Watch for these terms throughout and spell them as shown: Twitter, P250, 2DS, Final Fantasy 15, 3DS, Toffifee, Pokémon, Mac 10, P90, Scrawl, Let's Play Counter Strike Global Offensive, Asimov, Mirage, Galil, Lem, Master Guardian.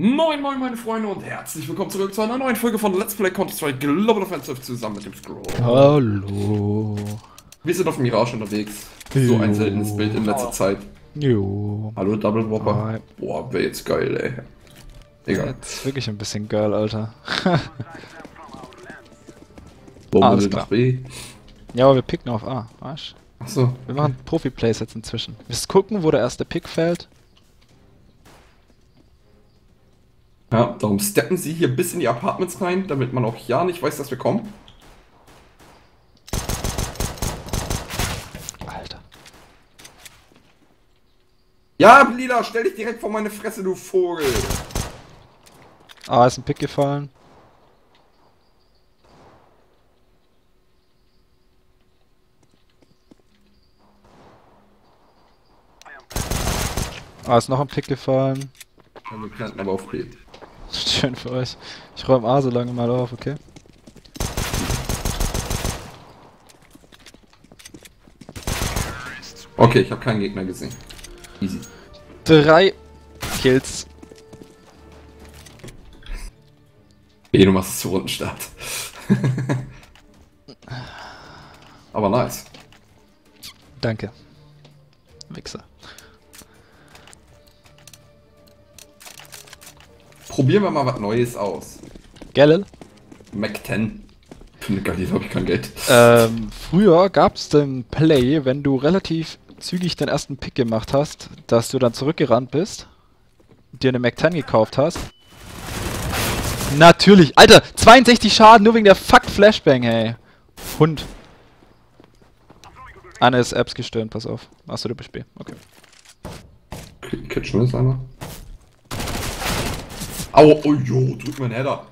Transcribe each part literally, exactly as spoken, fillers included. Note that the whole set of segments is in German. Moin moin meine Freunde und herzlich willkommen zurück zu einer neuen Folge von Let's Play Counter Strike Global Offensive zusammen mit dem Scrawl. Hallo. Wir sind auf Mirage unterwegs. Jo. So ein seltenes Bild in letzter Zeit. Jo. Hallo Double Whopper. Hi. Boah, wäre jetzt geil, ey. Egal. Jetzt wirklich ein bisschen geil, Alter. Bombe nach B. Ja, aber wir picken auf A, Arsch. Achso. Wir machen Profi-Plays jetzt inzwischen. Willst du gucken, wo der erste Pick fällt? Ja, darum steppen sie hier bis in die Apartments rein, damit man auch ja nicht weiß, dass wir kommen. Alter. Ja, Lila, stell dich direkt vor meine Fresse, du Vogel! Ah, ist ein Pick gefallen. Ah, ist noch ein Pick gefallen. Ja, wir planten aber auf B. Schön für euch. Ich räume A so lange mal auf, okay? Okay, ich habe keinen Gegner gesehen. Easy. Drei Kills. B, du machst es zu Rundenstart. Aber nice. Danke. Wichser. Probieren wir mal was Neues aus. Galil? Mac zehn. Für eine Galil habe ich kein Geld. Ähm, früher gab es den Play, wenn du relativ zügig den ersten Pick gemacht hast, dass du dann zurückgerannt bist, dir eine Mac zehn gekauft hast. Natürlich! Alter! zweiundsechzig Schaden nur wegen der fuck Flashbang, hey! Hund! Anne ist Apps gestürmt, pass auf. Achso, du bist B. Okay. Catchen ist einer. Au, oh jo, drück meinen Header.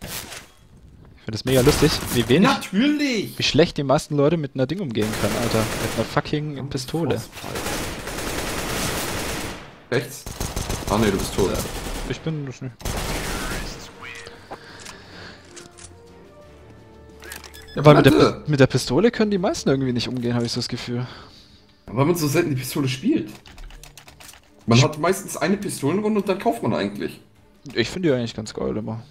Ich finde das mega lustig, wie wenig. Natürlich! Wie schlecht die meisten Leute mit einer Ding umgehen können, Alter. Mit einer fucking Pistole. Rechts? Ah ne, du bist tot. Ich bin nicht. Ja, weil mit der, mit der Pistole können die meisten irgendwie nicht umgehen, habe ich so das Gefühl. Weil man so selten die Pistole spielt. Man hat meistens eine Pistolenrunde und dann kauft man eigentlich. Ich finde die eigentlich ganz geil immer.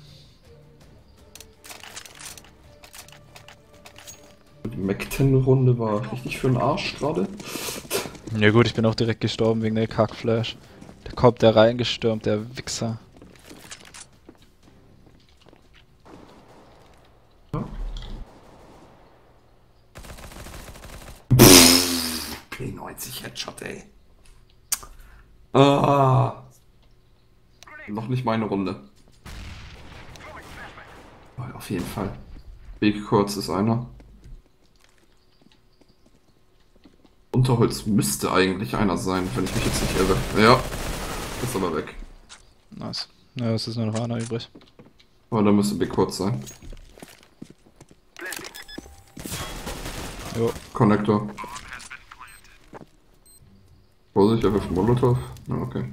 Die Mac zehn Runde war richtig für den Arsch gerade. Ja gut, ich bin auch direkt gestorben wegen der Kackflash. Da kommt der reingestürmt, der Wichser. P neunzig Headshot, ey. Ah. Noch nicht meine Runde. Oh, auf jeden Fall. Weg kurz ist einer. Unterholz müsste eigentlich einer sein, wenn ich mich jetzt nicht irre. Ja. Ist aber weg. Nice. Ja, es ist nur noch einer übrig. Aber da müsste Big kurz sein. Jo. Connector. Vorsicht, er wirft Molotov. Na, okay.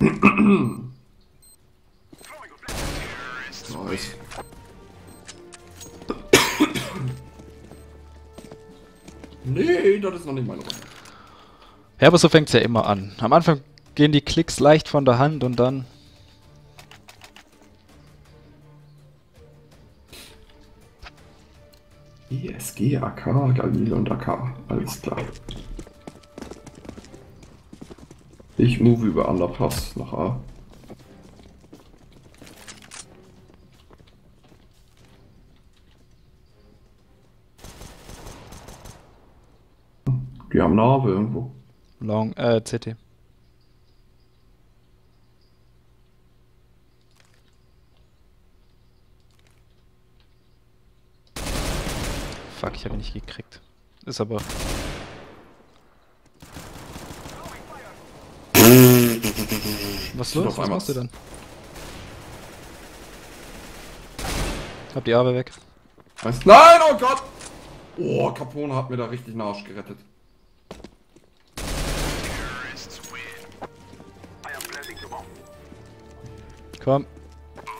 Nice. Nee, das ist noch nicht meine Runde. Ja, aber so fängt's ja immer an. Am Anfang gehen die Klicks leicht von der Hand und dann... I S G, A K, Galil und A K. Alles klar. Ich move über Underpass nach A. Die haben Narbe irgendwo. Long, äh, C T. Fuck, ich hab ihn nicht gekriegt. Ist aber... Was los? Was machst du denn? Hab die Arme weg. Was? Nein, oh Gott! Oh, Capone hat mir da richtig den Arsch gerettet. Komm.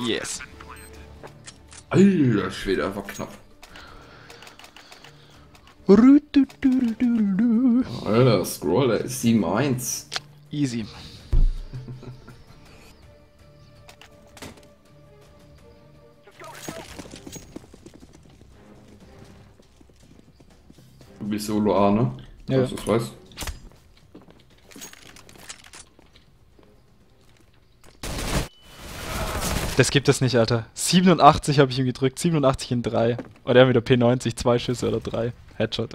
Yes. Alter Schwede, einfach knapp. Alter, Scrawl, da ist sieben eins. Easy. Du bist Solo A, ne? Ja. Also, das weiß. Das gibt es nicht, Alter. siebenundachtzig habe ich ihm gedrückt, siebenundachtzig in drei. Und er hat wieder P neunzig, zwei Schüsse oder drei. Headshot.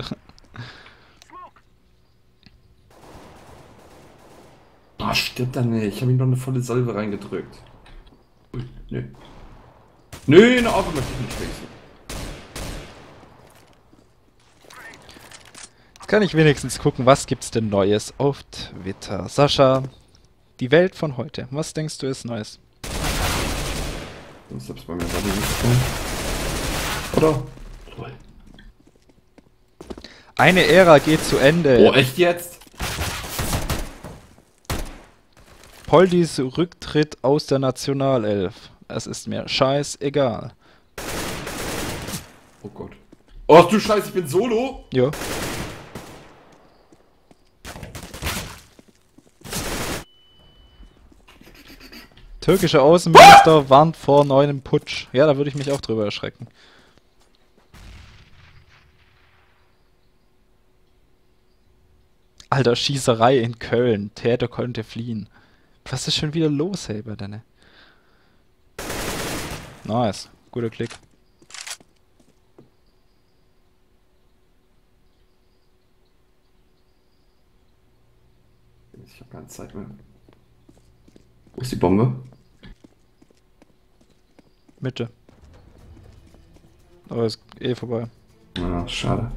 Ah, oh, stirbt er nicht. Ich habe ihm noch eine volle Salve reingedrückt. Ui, nö. Nö, eine Auto möchte ich nicht wechseln. Jetzt kann ich wenigstens gucken, was gibt's denn Neues auf Twitter. Sascha, die Welt von heute. Was denkst du ist Neues? Sonst hab's bei mir gerade nichts tun. Oder? Toll. Eine Ära geht zu Ende. Oh, echt jetzt? Poldis Rücktritt aus der Nationalelf. Es ist mir scheißegal. Oh Gott. Oh du Scheiße, ich bin Solo? Ja. Türkische Außenminister ah! warnt vor neuem Putsch. Ja, da würde ich mich auch drüber erschrecken. Alter, Schießerei in Köln. Täter konnte fliehen. Was ist schon wieder los, hey, bei deine? Nice. Guter Klick. Ich habe keine Zeit mehr. Wo ist die Bombe? Mitte. Aber ist eh vorbei. Ah, schade.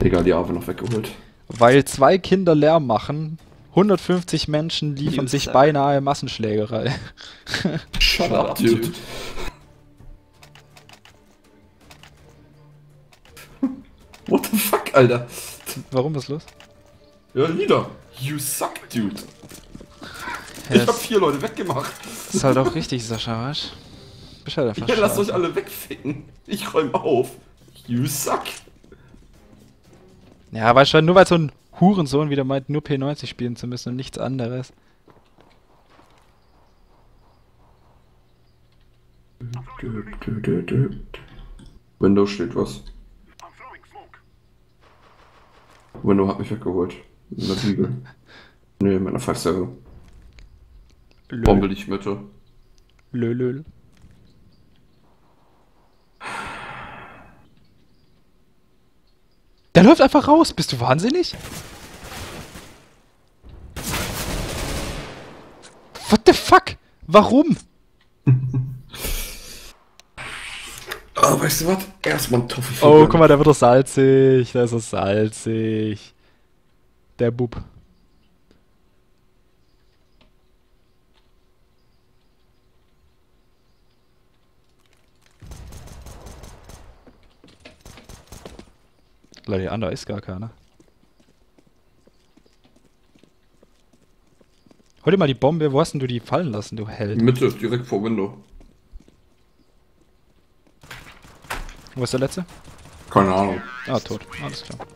Egal, die Arme noch weggeholt. Weil zwei Kinder Lärm machen, hundertfünfzig Menschen liefern sich that? beinahe Massenschlägerei. Shut up, dude. What the fuck, Alter? Warum, was ist los? Ja, Lieder. You suck, dude. Yes. Ich hab vier Leute weggemacht. Das ist halt auch richtig, Sascha, weißt du? Bescheid einfach. Ja, lasst euch alle wegficken. Ich räum auf. You suck. Ja, weißt du, nur weil so ein Hurensohn wieder meint, nur P neunzig spielen zu müssen und nichts anderes. Windows steht was. Window hat mich weggeholt. In der Siegel. Ne, in meiner Faxserver. Bombe dich Mitte. Lölöl. Der läuft einfach raus, bist du wahnsinnig? What the fuck? Warum? Oh, weißt du was? Erstmal ein Toffee. Oh, guck mal, der wird doch salzig. Der ist doch salzig. Der Bub. Leute, da ist gar keiner. Hol dir mal die Bombe. Wo hast denn du die fallen lassen, du Held? Mitte, direkt vor Window. Wo ist der letzte? Keine Ahnung. Ah, tot. Alles klar.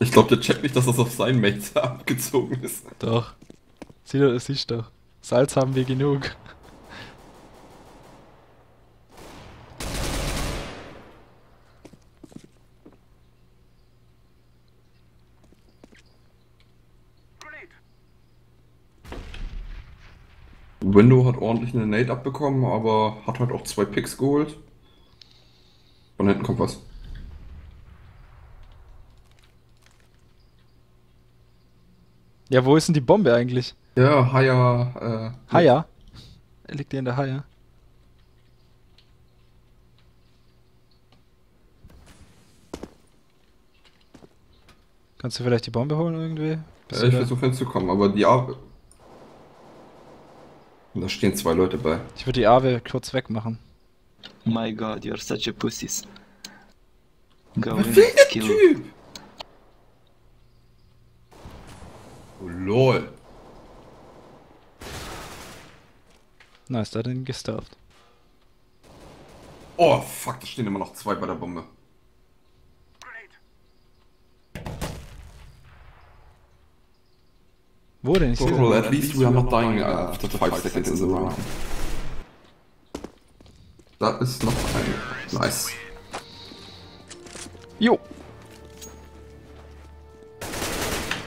Ich glaube, der checkt nicht, dass das auf seinen Mates abgezogen ist. Doch. Sieh doch, siehst doch. Salz haben wir genug. Window hat ordentlich eine Nade abbekommen, aber hat halt auch zwei Picks geholt. Von hinten kommt was. Ja, wo ist denn die Bombe eigentlich? Ja, Haier. Äh, Haier? Er liegt dir in der Haier. Kannst du vielleicht die Bombe holen irgendwie? Bist ja, ich versuche hinzukommen, aber die Awe... Da stehen zwei Leute bei. Ich würde die Awe kurz wegmachen. My God, you're such a pussies. Go in, kill. Typ? Oh lol. Nice, da hat ihn gestarft. Oh fuck, da stehen immer noch zwei bei der Bombe. Wo denn? Ich sehe well, at least we are not dying after five seconds in the round. Da ist noch ein. Nice. Jo.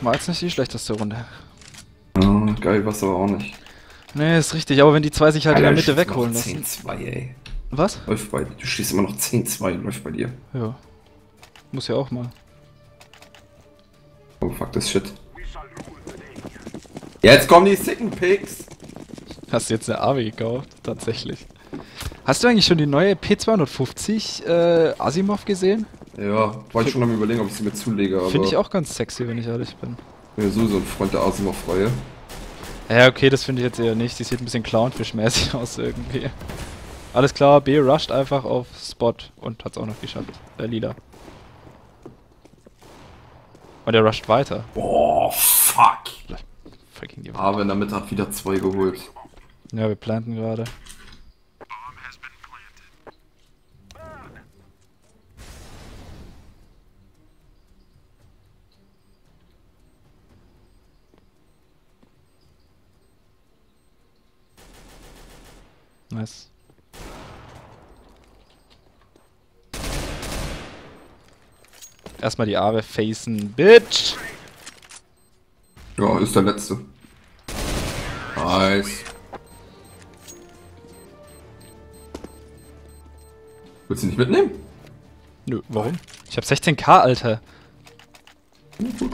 War jetzt nicht die schlechteste Runde. Mhm, geil, was aber auch nicht. Nee, ist richtig, aber wenn die zwei sich halt Alter, in der Mitte wegholen lassen. zehn zwei, ey. Was? Läuft bei dir. Du stehst immer noch zehn zwei, läuft bei dir. Ja. Muss ja auch mal. Oh fuck, das Shit. Jetzt kommen die sicken Pigs! Hast du jetzt eine A W gekauft? Tatsächlich. Hast du eigentlich schon die neue P zweihundertfünfzig äh, Asimov gesehen? Ja, war ich schon am Überlegen, ob ich sie mir zulege, aber... Finde ich auch ganz sexy, wenn ich ehrlich bin. Ich bin ja sowieso ein Freund der Asimov-Reihe. Ja, okay, das finde ich jetzt eher nicht. Die sieht ein bisschen clownfischmäßig aus irgendwie. Alles klar, B rusht einfach auf Spot und hat's auch noch geschafft. Der Lila. Und er rusht weiter. Boah, fuck! Freaking die Awe in der Mitte hat wieder zwei geholt. Ja, wir planten gerade. Nice. Erstmal die Awe facen, bitch! Ja, ist der letzte. Nice. Willst du nicht mitnehmen? Nö, warum? Ich hab sechzehn K, Alter. Gut.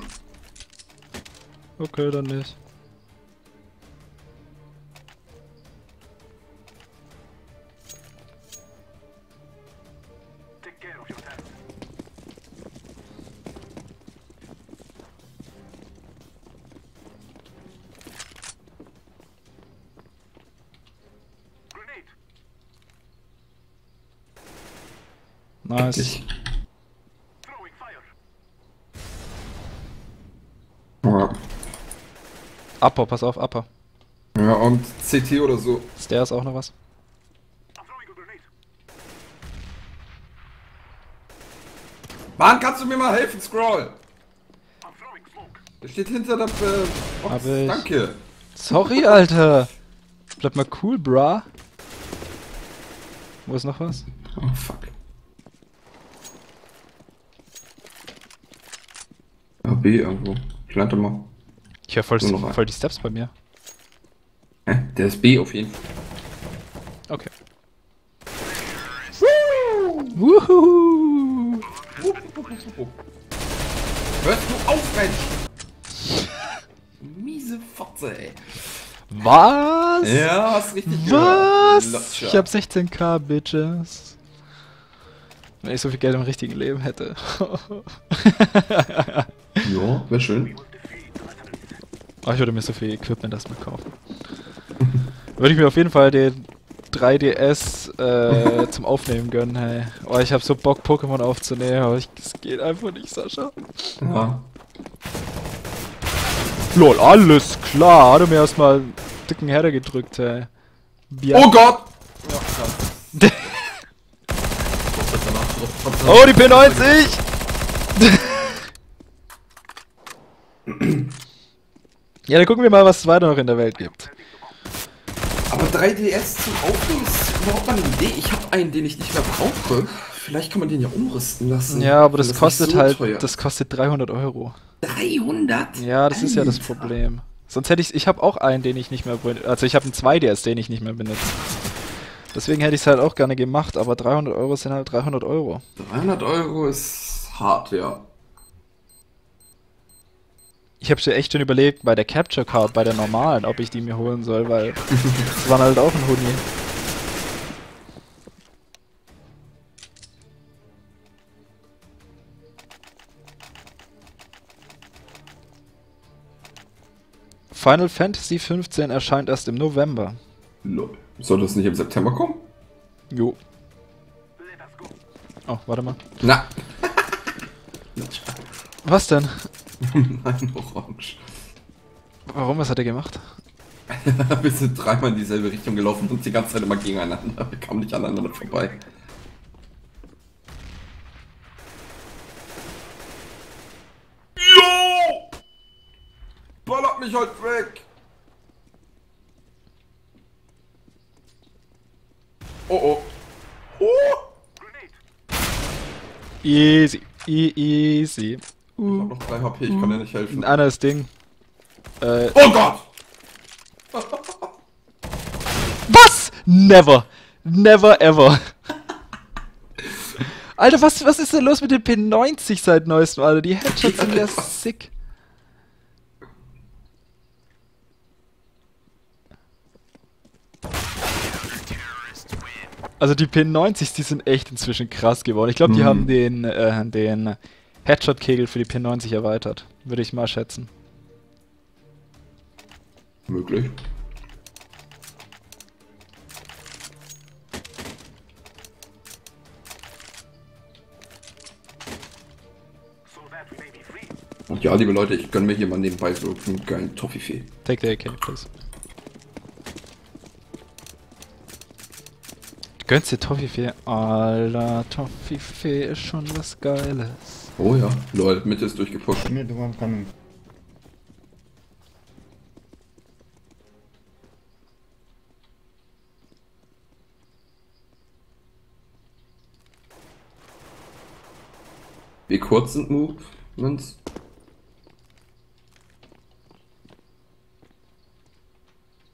Okay, dann nicht. Nice. Ja. Upper, pass auf, Upper. Ja, und C T oder so. Stairs auch noch was. Mann, kannst du mir mal helfen, Scrawl? Der steht hinter der äh, Box. Danke. Sorry, Alter. Bleib mal cool, brah. Wo ist noch was? Oh, fuck. B irgendwo. Ich lande mal. Ich höre voll, so voll die Steps bei mir. Hä? Der ist B auf jeden Fall. Okay. Wuhu! Hörst du auf, Mensch! Miese Fotze, ey. Was? Ja, hast richtig gehört. Was? Ich hab sechzehn K, Bitches. Wenn ich so viel Geld im richtigen Leben hätte. Ja, wäre schön. Oh, ich würde mir so viel Equipment erstmal kaufen. Würde ich mir auf jeden Fall den drei D S äh, zum Aufnehmen gönnen, hey. Oh, ich hab so Bock, Pokémon aufzunehmen, aber es geht einfach nicht, Sascha. Ja. Lol, alles klar. Hat er mir erstmal einen dicken Header gedrückt, hey. Bian oh Gott! Ja, klar. Oh, die P neunzig! Ja, dann gucken wir mal, was es weiter noch in der Welt gibt. Aber drei D S zum Aufnehmen ist überhaupt eine Idee. Ich habe einen, den ich nicht mehr brauche. Vielleicht kann man den ja umrüsten lassen. Ja, aber das, das kostet so halt, teuer. Das kostet dreihundert Euro. dreihundert? Ja, das Alter. Ist ja das Problem. Sonst hätte ich, ich habe auch einen, den ich nicht mehr benutze. Also ich habe einen zwei D S, den ich nicht mehr benutze. Deswegen hätte ich es halt auch gerne gemacht, aber dreihundert Euro sind halt dreihundert Euro. dreihundert Euro ist hart, ja. ich habe schon echt schon überlegt, bei der Capture Card, bei der normalen, ob ich die mir holen soll, weil das war halt auch ein Huni. Final Fantasy fünfzehn erscheint erst im November. Soll das nicht im September kommen? Jo. Oh, warte mal. Na! Was denn? Nein, orange. Warum? Was hat er gemacht? Wir sind dreimal in dieselbe Richtung gelaufen und die ganze Zeit immer gegeneinander. Wir kamen nicht aneinander vorbei. Jo! Ballert mich halt weg! Oh oh. Oh! Easy. Easy. Uh. Ich hab noch drei H P, ich kann dir nicht helfen. Ein anderes Ding. Äh, oh Gott! Was? Never! Never ever! Alter, was, was ist denn los mit den P neunzig seit neuestem, Alter? Die Headshots sind ja sick. Also die P neunzigs, die sind echt inzwischen krass geworden. Ich glaube, die mm. haben den, äh, den Headshot-Kegel für die P neunzig erweitert. Würde ich mal schätzen. Möglich. Und ja, liebe Leute, ich gönn mir hier mal nebenbei so einen geilen Toffifee. Take the A K, please. Gönnst dir Toffifee? Alter, Toffifee ist schon was Geiles. Oh ja, lol, Mitte ist durchgepusht. Mitte war am Kamin. Wie kurz sind Movements?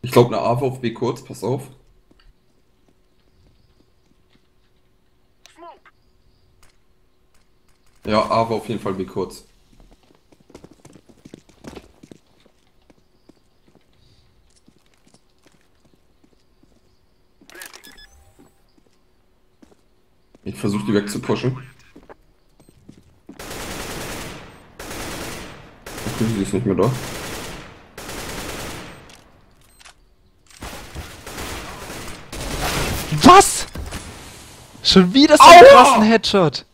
Ich glaube eine A auf B kurz, pass auf. Ja, A war auf jeden Fall wie kurz. Ich versuche die wegzupushen. Okay, sie ist nicht mehr da. Was? Schon wieder so einen krassen Headshot.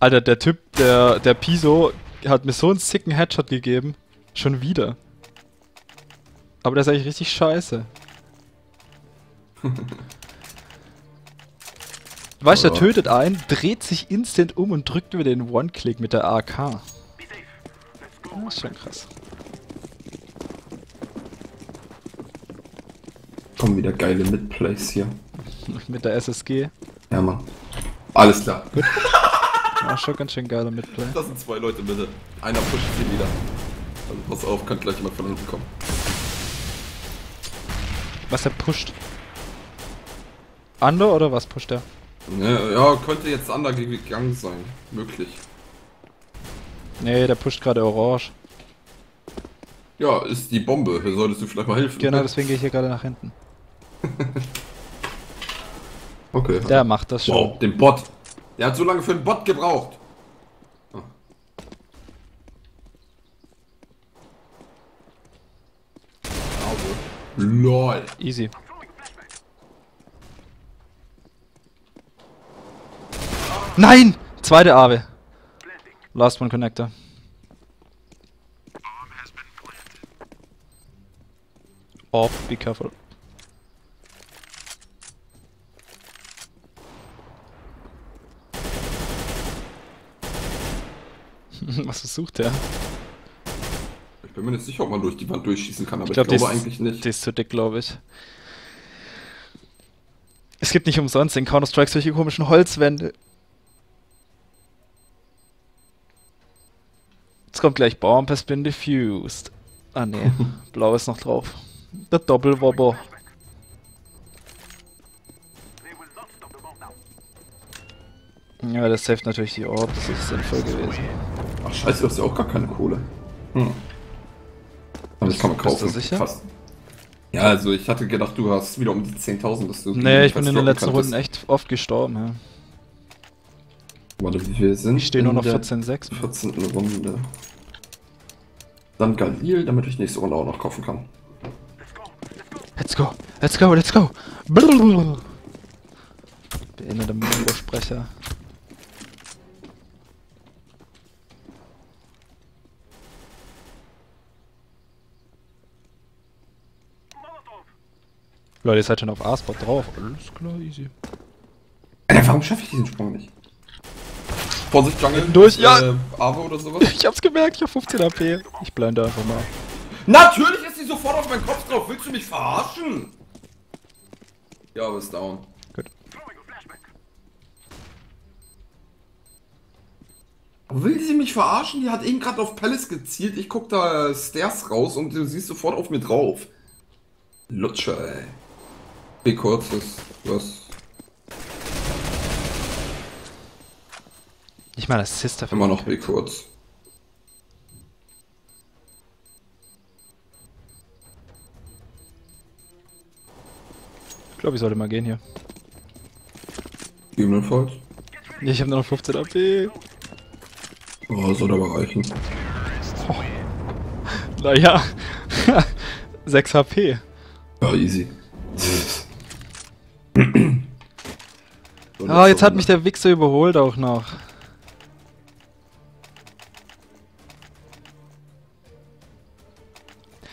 Alter, der Typ, der, der Piso, hat mir so einen sicken Headshot gegeben. Schon wieder. Aber der ist eigentlich richtig scheiße. Weißt du, der tötet einen, dreht sich instant um und drückt über den One-Click mit der A K. Ah, ist schon krass. Kommen wieder geile Midplays hier. Mit der S S G? Ja, Mann. Alles klar. Gut. War schon ganz schön geiler Midplay. Das sind zwei Leute, bitte. Einer pusht sie wieder. Also pass auf, kann gleich jemand von hinten kommen. Was er pusht? Ander oder was pusht er? Ja, ja, könnte jetzt Ander gegangen sein. Möglich. Nee, der pusht gerade Orange. Ja, ist die Bombe. Hier solltest du vielleicht mal helfen. Genau, ne? Deswegen gehe ich hier gerade nach hinten. Okay. Der macht das schon. Wow, den Bot. Der hat so lange für den Bot gebraucht. Ah. LOL. Easy. Nein! Zweite Awe. Last one Connector. Orb, be careful. Was versucht der? Ich bin mir nicht sicher, ob man durch die Wand durchschießen kann, aber ich, glaub, ich glaube eigentlich nicht. Die ist zu dick, glaube ich. Es gibt nicht umsonst in Counter-Strike solche komischen Holzwände. Jetzt kommt gleich Bomb, has been diffused. Ah ne, blau ist noch drauf. Der Doppelwobber. Ja, das hilft natürlich die Orb, das ist sinnvoll gewesen. Ach scheiße, du hast ja auch gar keine Kohle. Hm. Aber das kann man kaufen. Bist du sicher? Fast. Ja, also ich hatte gedacht, du hast wieder um die zehntausend, dass du... Nee, ich bin in den letzten Runden echt oft gestorben, ja. Warte, wie wir sind? Ich stehe nur noch vierzehn sechs. vierzehn Runde. Dann Galil, damit ich nächste Runde auch noch kaufen kann. Let's go, let's go, let's go! Blablabla. Beendete Mongo-Sprecher. Leute, ihr seid schon auf A-Spot drauf. Alles klar, easy. Ey, warum schaffe ich diesen Sprung nicht? Vorsicht, Jungle. Durch, ja. Äh, Ave oder sowas. Ich hab's gemerkt, ich hab fünfzehn A P. Ich blinde einfach mal. Natürlich ist die sofort auf meinen Kopf drauf. Willst du mich verarschen? Ja, aber ist down. Gut. Will sie mich verarschen? Die hat eben gerade auf Palace gezielt. Ich guck da Stairs raus und du siehst sofort auf mir drauf. Lutscher, ey. Wie kurz ist was? Ich meine, das Sister immer noch wie kurz. Ich glaube, ich sollte mal gehen hier. Gegebenenfalls. Ich habe nur noch fünfzehn A P. Oh, soll aber reichen. Oh. Naja. sechs H P. Ja, easy. Ah, jetzt hat mich der Wichser überholt auch noch.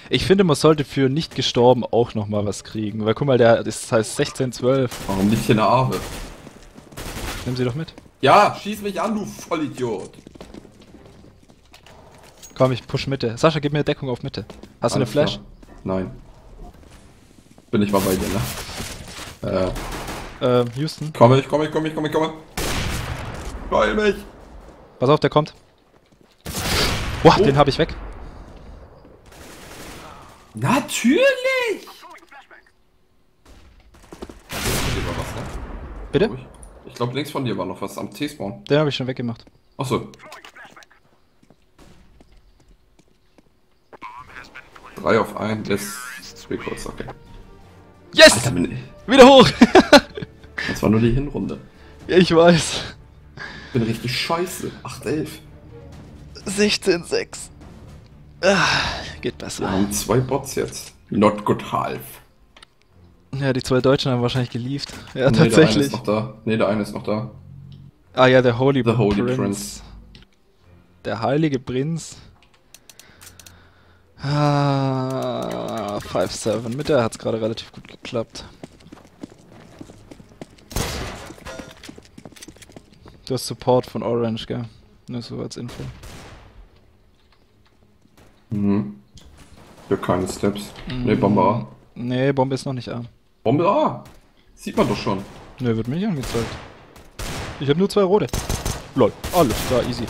Ich finde, man sollte für nicht gestorben auch nochmal was kriegen. Weil guck mal, der ist heißt sechzehn zwölf. Warum nicht hier eine Aave? Nimm sie doch mit. Ja, schieß mich an, du Vollidiot. Komm, ich push Mitte. Sascha, gib mir Deckung auf Mitte. Hast du eine Flash? Nein. Bin ich mal bei dir, ne? Äh. Ähm, Houston. Komm, ich komme, ich komme, ich komme, ich komme. Beeil mich! Pass auf, der kommt. Boah, oh. Den hab ich weg. Natürlich! Bitte? Ich glaube, links von dir war noch was am T-Spawn. Den habe ich schon weggemacht. Achso. drei auf einen, das ist kurz, okay. Yes! Alter, bin ich. Wieder hoch! Das war nur die Hinrunde. Ja, ich weiß. Ich bin richtig scheiße. acht elf. sechzehn sechs. Ah, geht besser. Wir haben zwei Bots jetzt. Not good half. Ja, die zwei Deutschen haben wahrscheinlich gelieft. Ja, nee, tatsächlich. Der eine ist noch da. Ne, der eine ist noch da. Ah ja, der Holy, The Holy Prince. Prince. Der heilige Prinz. Ah, fünf sieben. Mit der hat's gerade relativ gut geklappt. Du hast Support von Orange, gell? Nur so als Info. Mhm. Ja, keine Steps. Mhm. Ne, Bombe A. Ne, Bombe ist noch nicht A. Bombe A! Sieht man doch schon. Ne, wird mir nicht angezeigt. Ich habe nur zwei rote. Lol, alles klar, easy.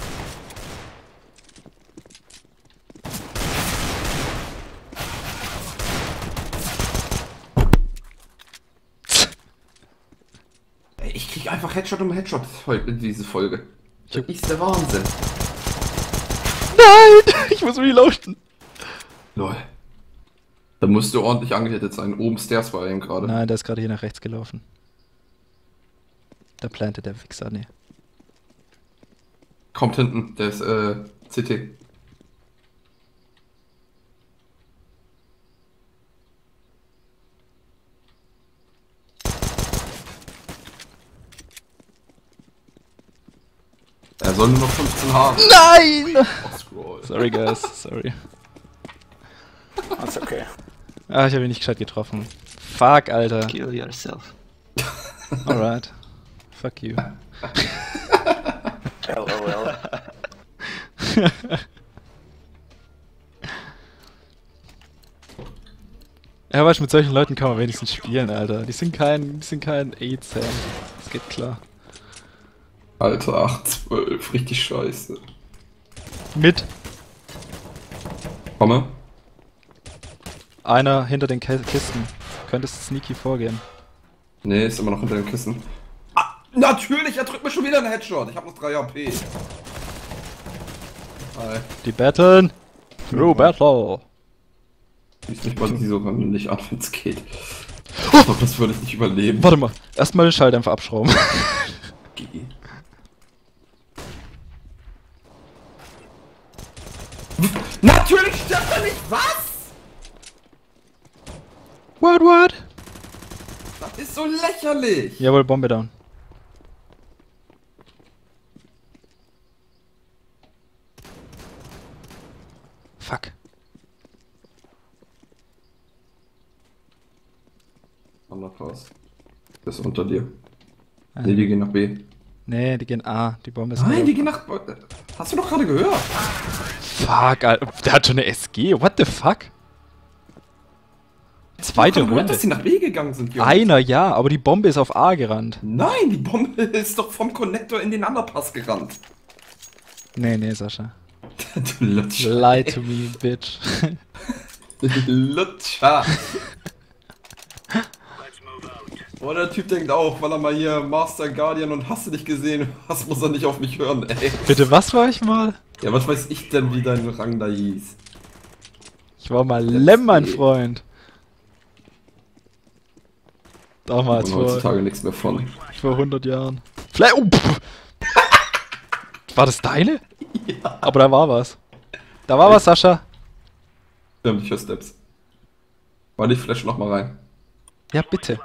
Einfach Headshot um Headshot in diese Folge. Das ist der Wahnsinn. Nein! Ich muss relauschen. Lol. Da musst du ordentlich angehittet sein. Oben Stairs war eben gerade. Nein, der ist gerade hier nach rechts gelaufen. Da plantet der Wichser, ne. Kommt hinten, der ist äh, C T. Er soll nur noch fünfzehn haben. Nein! Oh, Scroll. Sorry, guys. Sorry. That's okay. Ah, ich habe ihn nicht gescheit getroffen. Fuck, Alter. Kill yourself. Alright. Fuck you. LOL. Ja, weißt du, mit solchen Leuten kann man wenigstens spielen, Alter. Die sind kein, die sind kein A-Zam. Das geht klar. Alter, acht zwölf, richtig scheiße. Mit. Komme. Einer hinter den Kisten. Könntest sneaky vorgehen. Nee, ist immer noch hinter den Kissen. Ah, Natürlich, er drückt mir schon wieder einen Headshot. Ich habe noch drei H P. Hi. Die battlen. True Battle. Ich weiß nicht, was die sogar nicht an, wenn es geht. Oh. Ich glaub, das würde ich nicht überleben. Warte mal, erstmal den Schalldämpfer abschrauben. Geh. Natürlich stirbt er nicht! Was? What, what? Das ist so lächerlich! Jawohl, Bombe down. Fuck. Raus. Das ist unter dir. Ah. Ne, die gehen nach B. Ne, die gehen A. Die Bombe ist Nein, A. die gehen nach B. Hast du doch gerade gehört? Fuck, Alter. Der hat schon eine S G. What the fuck? Zweite Runde. Gehört, dass die nach B gegangen sind, Jungs. Einer, ja, aber die Bombe ist auf A gerannt. Nein, die Bombe ist doch vom Connector in den Underpass gerannt. Ne, ne, Sascha. Du Lutscher. Lie to me, bitch. Lutscher. Oh, der Typ denkt auch, weil er mal hier Master Guardian und hast du dich gesehen, was muss er nicht auf mich hören, ey. Bitte, was war ich mal? Ja, was weiß ich denn, wie dein Rang da hieß? Ich war mal Let's Lem, mein play. Freund. Damals vor... heutzutage nichts mehr von. Vor hundert Jahren. Vielleicht... Oh, war das deine? Ja. Aber da war was. Da war ey. was, Sascha. Stimmt, ich höre Steps. Warte, ich flash nochmal rein. Ja, bitte.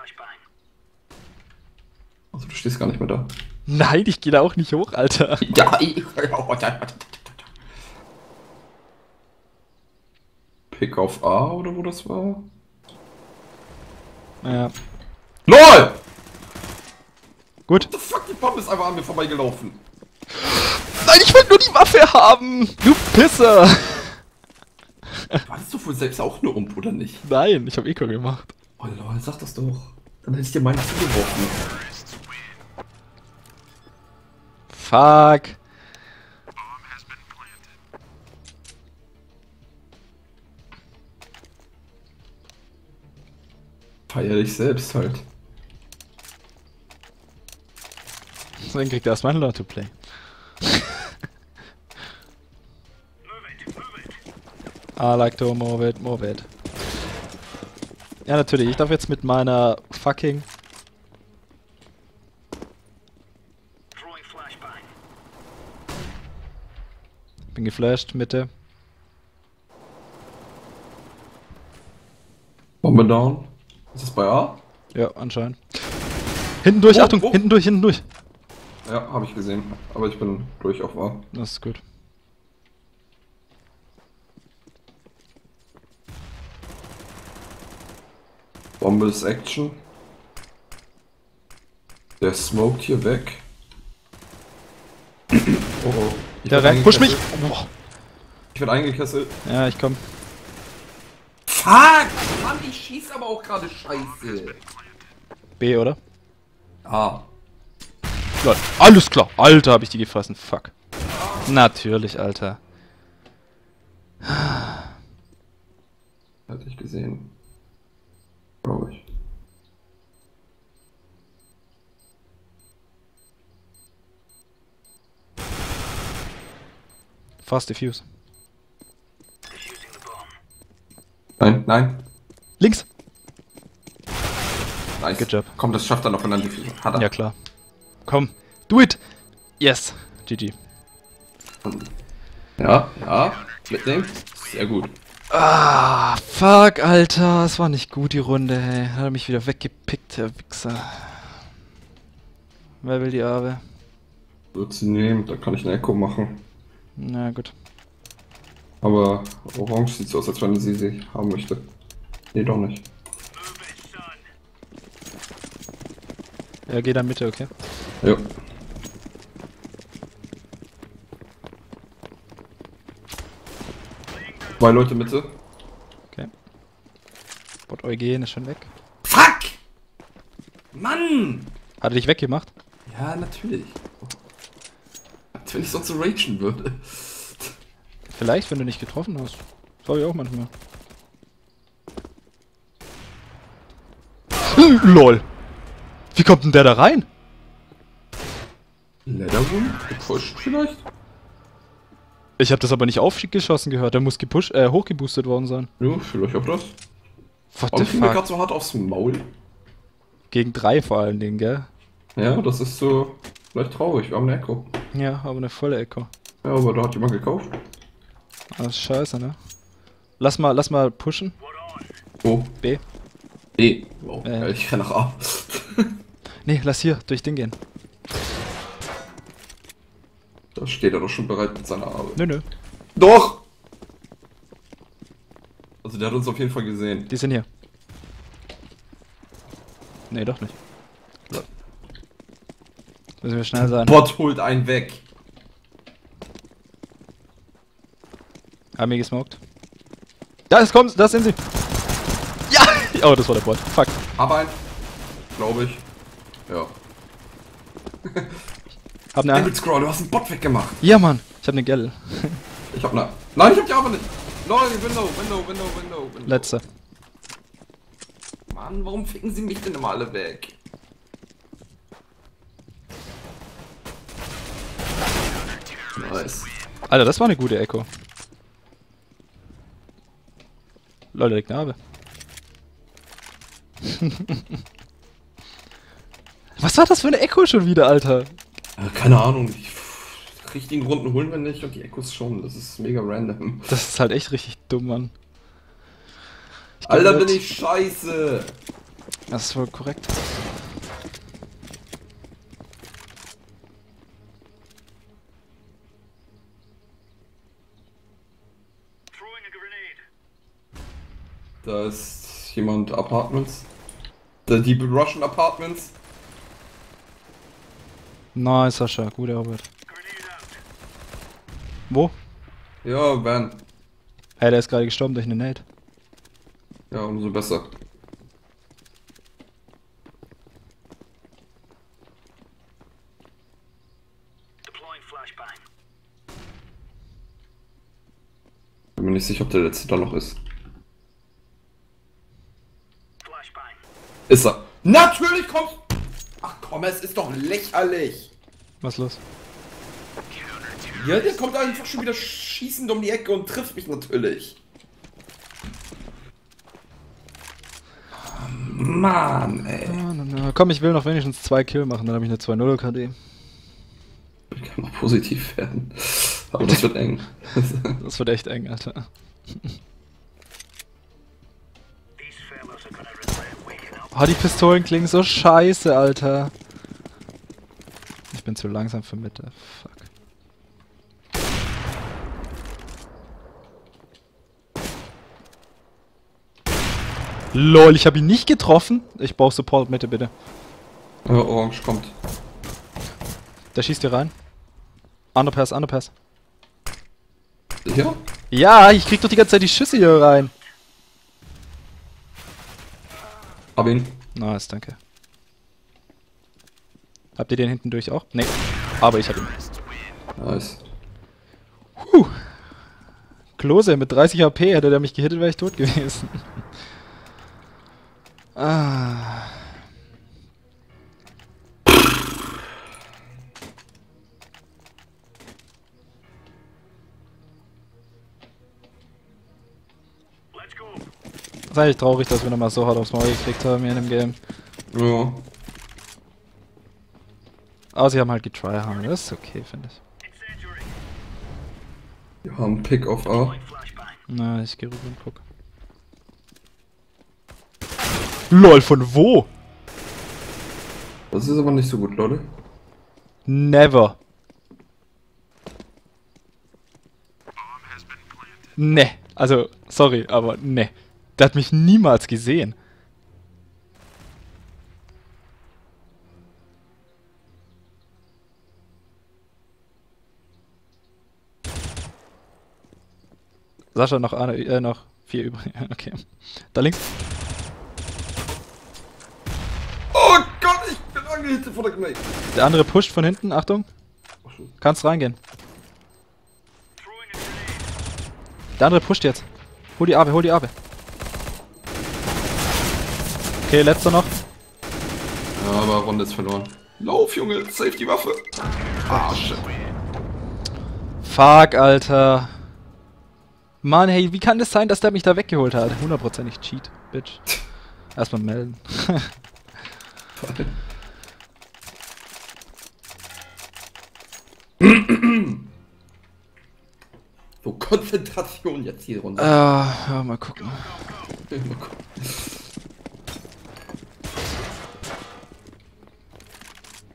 Also, du stehst gar nicht mehr da. Nein, ich gehe da auch nicht hoch, Alter. Ja, ich... Pick auf A oder wo das war? Naja. LOL! Gut. What the fuck, die Bombe ist einfach an mir vorbeigelaufen. Nein, ich wollte nur die Waffe haben! Du Pisser! Warst du wohl selbst auch nur um, oder nicht? Nein, ich habe Eco gemacht. Oh lol, sag das doch. Dann hätte ich dir meine zugeworfen. Fuck. Feier dich selbst halt. Dann kriegt er erstmal ein Lot to play. I like to move it, move it. Ja, natürlich. Ich darf jetzt mit meiner fucking... Bin geflasht, Mitte. Bombe down. Ist das bei A? Ja, anscheinend. Hinten durch, oh, Achtung! Oh. Hinten durch, hinten durch! Ja, habe ich gesehen. Aber ich bin durch auf A. Das ist gut. Bombe ist Action. Der smoked hier weg. Oh oh. Ich da rein, push mich! Oh. Ich werd eingekesselt. Ja, ich komm. Fuck! Mann, ich schieß aber auch gerade scheiße. B, oder? A. Lol. Alles klar. Alter, hab ich die gefressen. Fuck. Ah. Natürlich, Alter. Hatte ich gesehen. Glaube ich. Fast defuse. Nein, nein. Links. Nice. Good job. Komm, das schafft er noch, wenn er defuse hat. Er. Ja, klar. Komm, do it. Yes. G G. Ja, ja. Mitnehmen. Sehr gut. Ah, fuck, Alter. Es war nicht gut, die Runde, hey. Hat er mich wieder weggepickt, der Wichser. Wer will die Abe? Wird sie nehmen, da kann ich ein Echo machen. Na gut. Aber Orange sieht so aus, als wenn sie sie haben möchte. Nee, doch nicht. Ja, geh da Mitte, okay? Jo. Zwei Leute Mitte. Okay. Bot Eugen ist schon weg. Fuck! Mann! Hat er dich weggemacht? Ja, natürlich. Wenn ich sonst so ragen würde. Vielleicht, wenn du nicht getroffen hast. Das habe ich auch manchmal. LOL! Wie kommt denn der da rein? Leatherwood? Gepusht vielleicht? Ich habe das aber nicht aufgeschossen gehört, da muss gepusht, äh, hochgeboostet worden sein. Ja, vielleicht auch das. What the fuck? Ich bin gerade so hart aufs Maul. Gegen drei vor allen Dingen, gell? Ja, das ist so vielleicht traurig, wir haben eine Echo. Ja, aber eine volle Echo. Ja, aber da hat jemand gekauft. Ah, scheiße, ne? Lass mal, lass mal pushen. Wo? B. B. Wow, äh. Ich kann nach A. Nee, lass hier, durch den gehen. Da steht er doch schon bereit mit seiner Arbeit. Nö, nö. Doch! Also der hat uns auf jeden Fall gesehen. Die sind hier. Nee, doch nicht. So. Müssen wir schnell sein. Bot holt einen weg. Haben wir gesmoked. Da ist, kommt, da sind sie. Ja! Oh, das war der Bot. Fuck. Hab einen. Glaube ich. Ja. Hab ne Ahnung. Scrawl, du hast einen Bot weggemacht. Ja, Mann. Ich hab ne Gel. Ich hab ne. Nein, ich hab die aber nicht. Lol, Window, Window, Window, Window, Window. Letzte. Mann, warum ficken sie mich denn immer alle weg? Nice. Alter, das war eine gute Echo. Leute, der Knabe. Was war das für eine Echo schon wieder, Alter? Ja, keine Ahnung, ich krieg den Runden holen wir nicht und die Echos schon, das ist mega random. Das ist halt echt richtig dumm, Mann. Ich Alter, bin ich scheiße! Das ist wohl korrekt. Da ist jemand Apartments. Da die Russian Apartments. Nice, Sascha, gute Arbeit. Wo? Ja, Ben. Hey, der ist gerade gestorben durch eine Nade. Ja, umso besser. Bin mir nicht sicher, ob der letzte da noch ist. Ist er. Natürlich kommst du. Ach komm, es ist doch lächerlich. Was ist los? Ja, der kommt einfach schon wieder schießend um die Ecke und trifft mich natürlich. Mann, ey. Na, na, na. Komm, ich will noch wenigstens zwei Kill machen, dann habe ich eine zwei null K D. Ich kann noch positiv werden. Aber das wird eng. Das wird echt eng, Alter. Oh, die Pistolen klingen so scheiße, Alter. Ich bin zu langsam für Mitte. Fuck. Lol, ich habe ihn nicht getroffen. Ich brauche Support Mitte, bitte. Oh, Orange kommt. Der schießt hier rein. Underpass, Underpass. Ja? Ja, ich krieg doch die ganze Zeit die Schüsse hier rein. Hab ihn. Nice, danke. Habt ihr den hinten durch auch? Nee, aber ich hab ihn. Nice. Huh. Klose mit dreißig H P, hätte der mich gehittet, wäre ich tot gewesen. Ah. Das ist eigentlich traurig, dass wir nochmal so hart aufs Maul gekriegt haben hier in dem Game. Ja. Aber sie haben halt getryhardet, das ist okay, finde ich. Wir haben Pick auf A. Na, ich gehe rüber und guck. LOL, von wo? Das ist aber nicht so gut, Leute. Never. Ne, also, sorry, aber ne. Der hat mich niemals gesehen. Sascha, noch eine, äh, noch vier über. Okay. Da links. Oh Gott, ich bin angehittet von der Gnade. Der andere pusht von hinten, Achtung. Kannst reingehen. Der andere pusht jetzt. Hol die Abe, hol die Abe. Okay, letzter noch. Ja, aber Runde ist verloren. Lauf, Junge, save die Waffe. Ah, shit. Fuck, Alter. Mann, hey, wie kann das sein, dass der mich da weggeholt hat? Hundertprozentig Cheat, Bitch. Erstmal melden. So, Konzentration jetzt hier runter. Ah, uh, ja, mal gucken. Ja, mal gucken.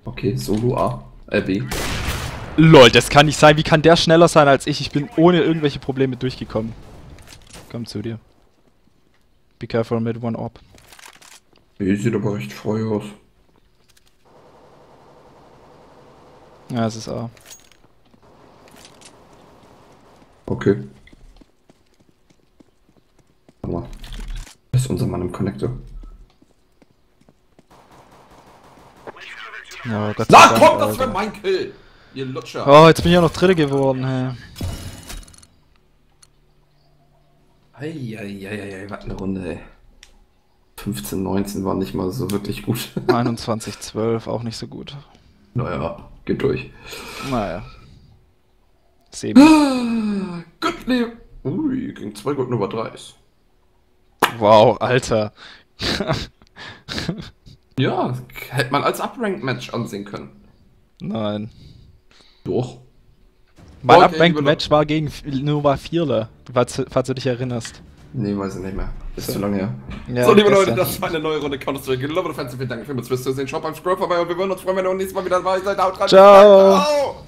Okay, Solo A, äh B. Lol, das kann nicht sein. Wie kann der schneller sein als ich? Ich bin ohne irgendwelche Probleme durchgekommen. Komm zu dir. Be careful mit one up. Nee, sieht aber echt frei aus. Ja, es ist A. Okay. Warte mal. Das ist unser Mann im Connector. Ja, Gott sei Dank, na komm, das war mein Kill! Ihr Lutscher! Oh, jetzt bin ich auch noch Dritte geworden, hey. Eieieiei, was eine Runde, ey. fünfzehn, neunzehn war nicht mal so wirklich gut. einundzwanzig, zwölf auch nicht so gut. Naja, geht durch. Naja. sieben. Ah, Gott, nee. Ui, gegen zwei Gott Nummer drei ist. Wow, Alter. Ja, hätte man als Upranked-Match ansehen können. Nein. Doch. Mein okay, Upranked-Match war gegen Nova Vierler, falls, falls du dich erinnerst. Nee, weiß ich nicht mehr. Ist so. Zu lange her. Ja, so, liebe gestern. Leute, das war eine neue Runde Counter Strike Global Offensive. Vielen Dank für das Zusehen. Schaut beim Scroll vorbei und wir würden uns freuen, wenn ihr uns nächstes Mal wieder dabei seid. Haut rein. Ciao.